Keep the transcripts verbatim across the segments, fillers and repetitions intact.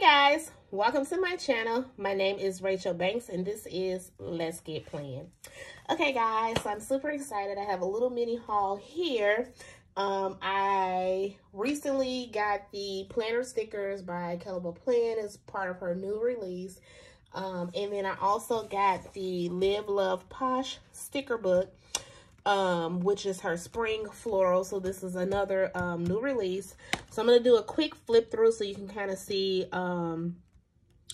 Hey guys, welcome to my channel. My name is Rachel Banks and this is Let's Get Planned. Okay guys, so I'm super excited. I have a little mini haul here. Um, I recently got the planner stickers by Kellable Plan as part of her new release. Um, and then I also got the Live Love Posh sticker book, um, which is her spring floral. So this is another um, new release. So I'm going to do a quick flip through so you can kind of see um,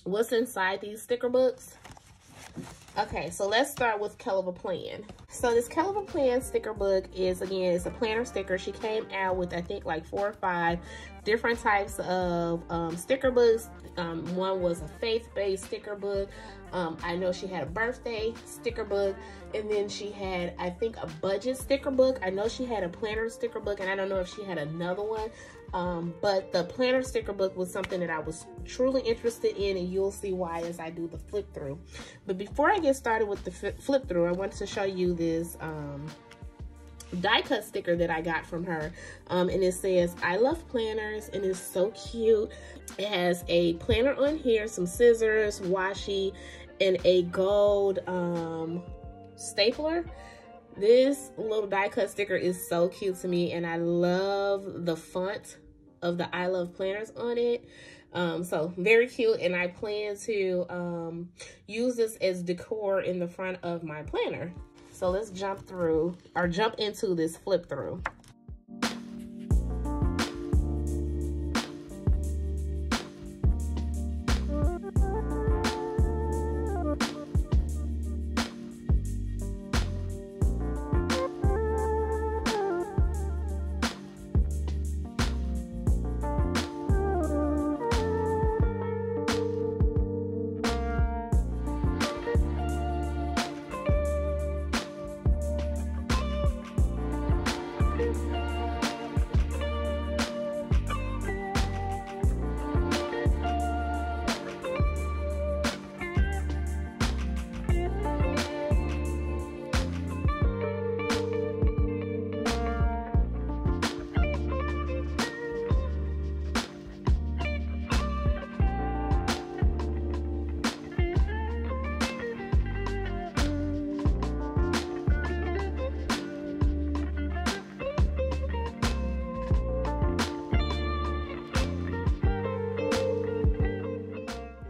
what's inside these sticker books. Okay, so let's start with Kellable Plan. So this Kellable Plan sticker book is, again, it's a planner sticker. She came out with, I think, like four or five different types of um, sticker books. Um, one was a faith-based sticker book. Um, I know she had a birthday sticker book. And then she had, I think, a budget sticker book. I know she had a planner sticker book, and I don't know if she had another one. Um, but the planner sticker book was something that I was truly interested in, and you'll see why as I do the flip through. But before I get started with the flip through, I wanted to show you this um, die cut sticker that I got from her. Um, and it says, I love planners, and it's so cute. It has a planner on here, some scissors, washi, and a gold um, stapler. This little die cut sticker is so cute to me, and I love the font of the I Love Planners on it. Um, so very cute, and I plan to um, use this as decor in the front of my planner. So let's jump through or jump into this flip through.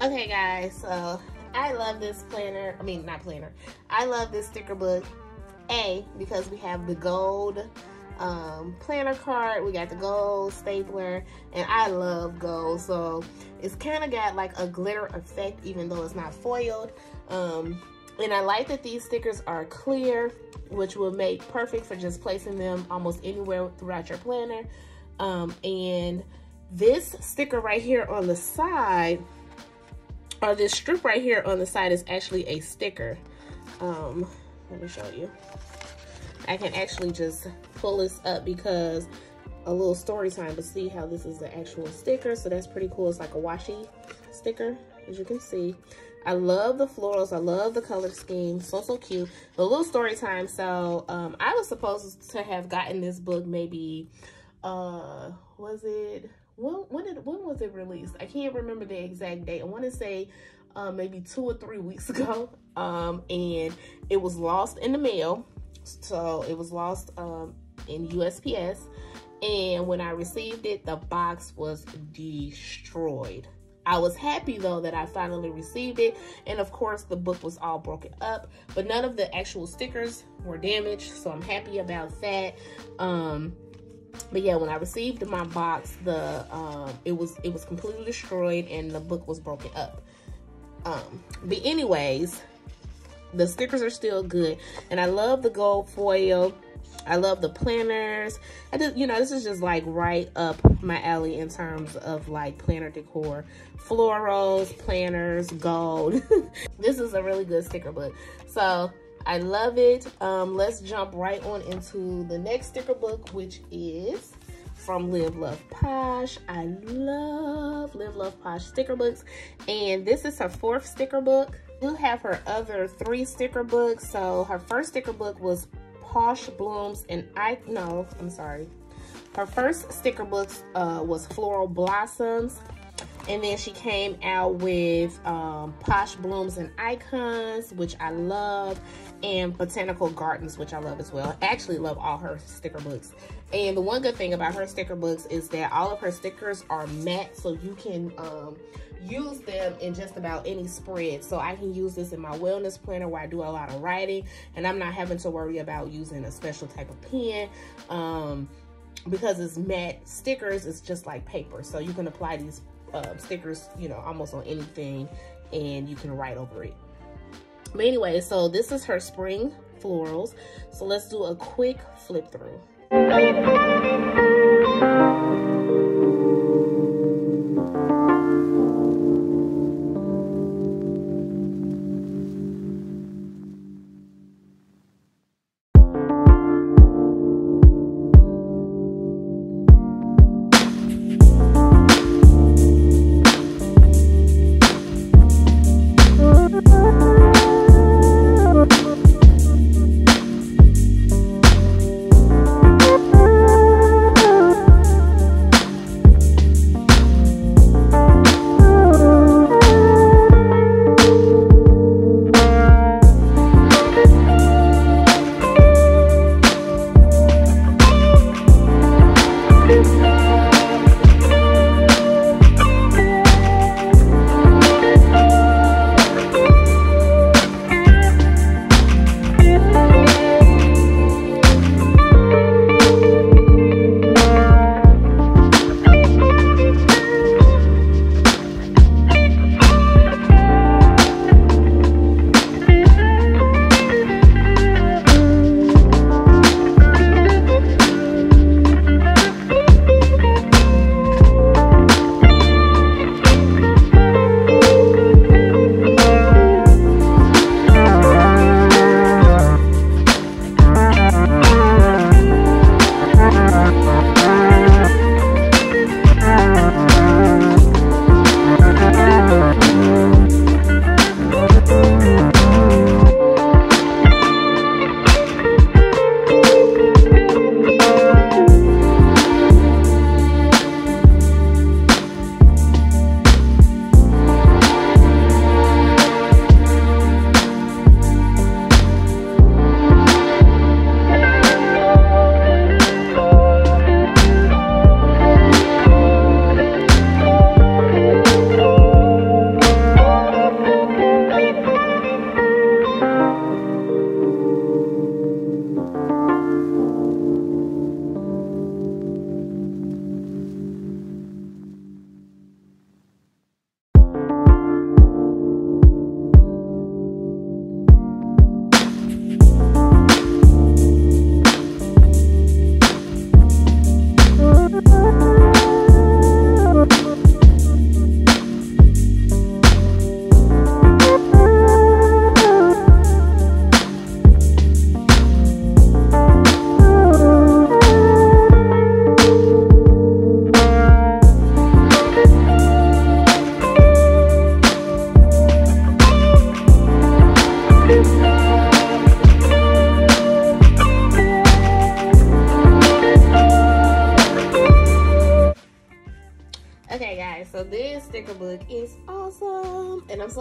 Okay guys, so I love this planner, I mean not planner, I love this sticker book, A, because we have the gold um, planner card, we got the gold stapler, and I love gold, so it's kind of got like a glitter effect even though it's not foiled, um, and I like that these stickers are clear, which will make perfect for just placing them almost anywhere throughout your planner, um, and this sticker right here on the side, or this strip right here on the side is actually a sticker. Um, let me show you. I can actually just pull this up because a little story time, but see how this is the actual sticker. So that's pretty cool. It's like a washi sticker, as you can see. I love the florals. I love the color scheme. So, so cute. A little story time. So um, I was supposed to have gotten this book maybe, uh, was it? When, when, did, when was it released? I can't remember the exact date. I want to say um, maybe two or three weeks ago. Um, and it was lost in the mail. So it was lost um, in U S P S. And when I received it, the box was destroyed. I was happy though that I finally received it. And of course the book was all broken up. But none of the actual stickers were damaged. So I'm happy about that. Um... But yeah, when I received my box, the um, it was it was completely destroyed and the book was broken up. Um, but anyways, the stickers are still good, and I love the gold foil. I love the planners. I just, you know, this is just like right up my alley in terms of like planner decor, florals, planners, gold. This is a really good sticker book. So. I love it. Um, let's jump right on into the next sticker book, which is from Live Love Posh. I love Live Love Posh sticker books, and this is her fourth sticker book. We'll have her other three sticker books. So her first sticker book was Posh Blooms, and I no, I'm sorry. Her first sticker book uh, was Floral Blossoms. And then she came out with um, Posh Blooms and Icons, which I love, and Botanical Gardens, which I love as well. I actually love all her sticker books. And the one good thing about her sticker books is that all of her stickers are matte, so you can um, use them in just about any spread. So I can use this in my wellness planner where I do a lot of writing, and I'm not having to worry about using a special type of pen. Um, because it's matte stickers, it's just like paper. So you can apply these Uh, stickers, you know, almost on anything, and you can write over it. But anyway, so this is her spring florals. So let's do a quick flip through.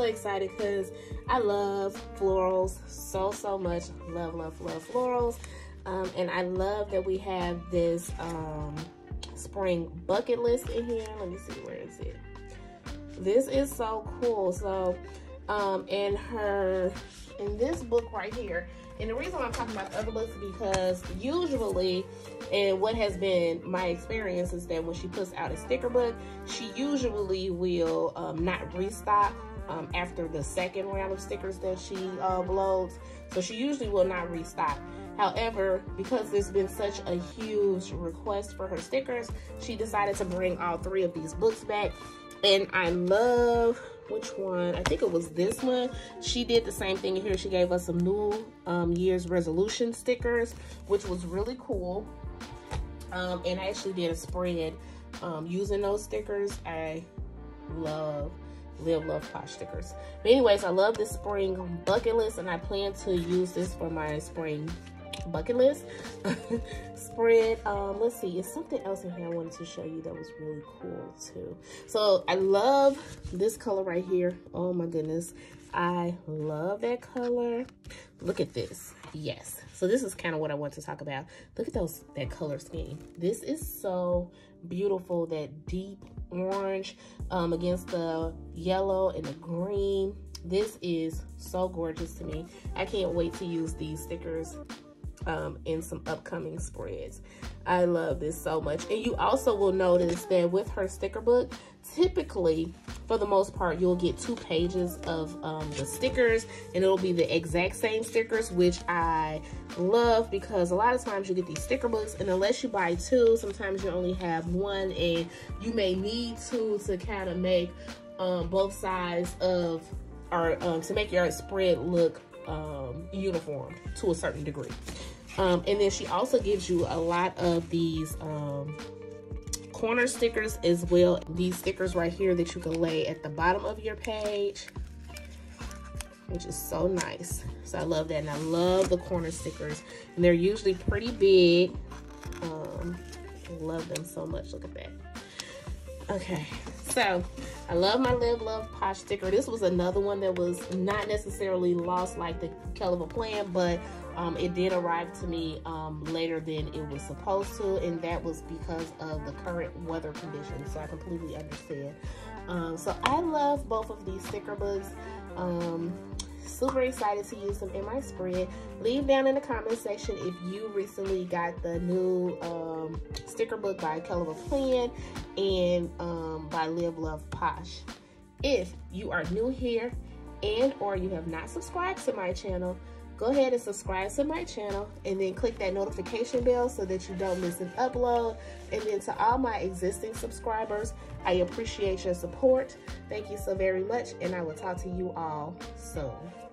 Excited because I love florals so so much. Love love love florals, um, and I love that we have this um, spring bucket list in here. Let me see, where is it? This is so cool. So um, in her in this book right here, and the reason why I'm talking about the other books is because usually, and what has been my experience is that when she puts out a sticker book, she usually will um, not restock Um, after the second round of stickers that she uh, blows. So she usually will not restock. However, because there's been such a huge request for her stickers, she decided to bring all three of these books back. And I love, which one? I think it was this one. She did the same thing here. She gave us some new um, year's resolution stickers, which was really cool. Um, and I actually did a spread um, using those stickers. I love Live Love Posh stickers. But anyways, I love this spring bucket list, and I plan to use this for my spring bucket list spread. Um, let's see, it's something else in here I wanted to show you that was really cool too. So I love this color right here. Oh my goodness, I love that color. Look at this. Yes, so this is kind of what I want to talk about. Look at those, that color scheme. This is so beautiful, that deep orange um, against the yellow and the green. This is so gorgeous to me. I can't wait to use these stickers um, in some upcoming spreads. I love this so much. And you also will notice that with her sticker book, typically, for the most part, you'll get two pages of um, the stickers, and it'll be the exact same stickers, which I love, because a lot of times you get these sticker books, and unless you buy two, sometimes you only have one, and you may need two to kind of make um, both sides of, or um, to make your spread look um, uniform to a certain degree. Um, and then she also gives you a lot of these um, corner stickers as well. These stickers right here that you can lay at the bottom of your page, which is so nice. So I love that, and I love the corner stickers. And they're usually pretty big. Um, I love them so much, look at that. Okay, so I love my Live Love Posh sticker. This was another one that was not necessarily lost like the Kellable Plan, but um, it did arrive to me um, later than it was supposed to, and that was because of the current weather conditions, so I completely understand. Um, so I love both of these sticker books. Um, super excited to use them in my spread. Leave down in the comment section if you recently got the new um, sticker book by Kellable Plan and um, by Live Love Posh. If you are new here and or you have not subscribed to my channel, go ahead and subscribe to my channel, and then click that notification bell so that you don't miss an upload. And then to all my existing subscribers, I appreciate your support. Thank you so very much, and I will talk to you all soon.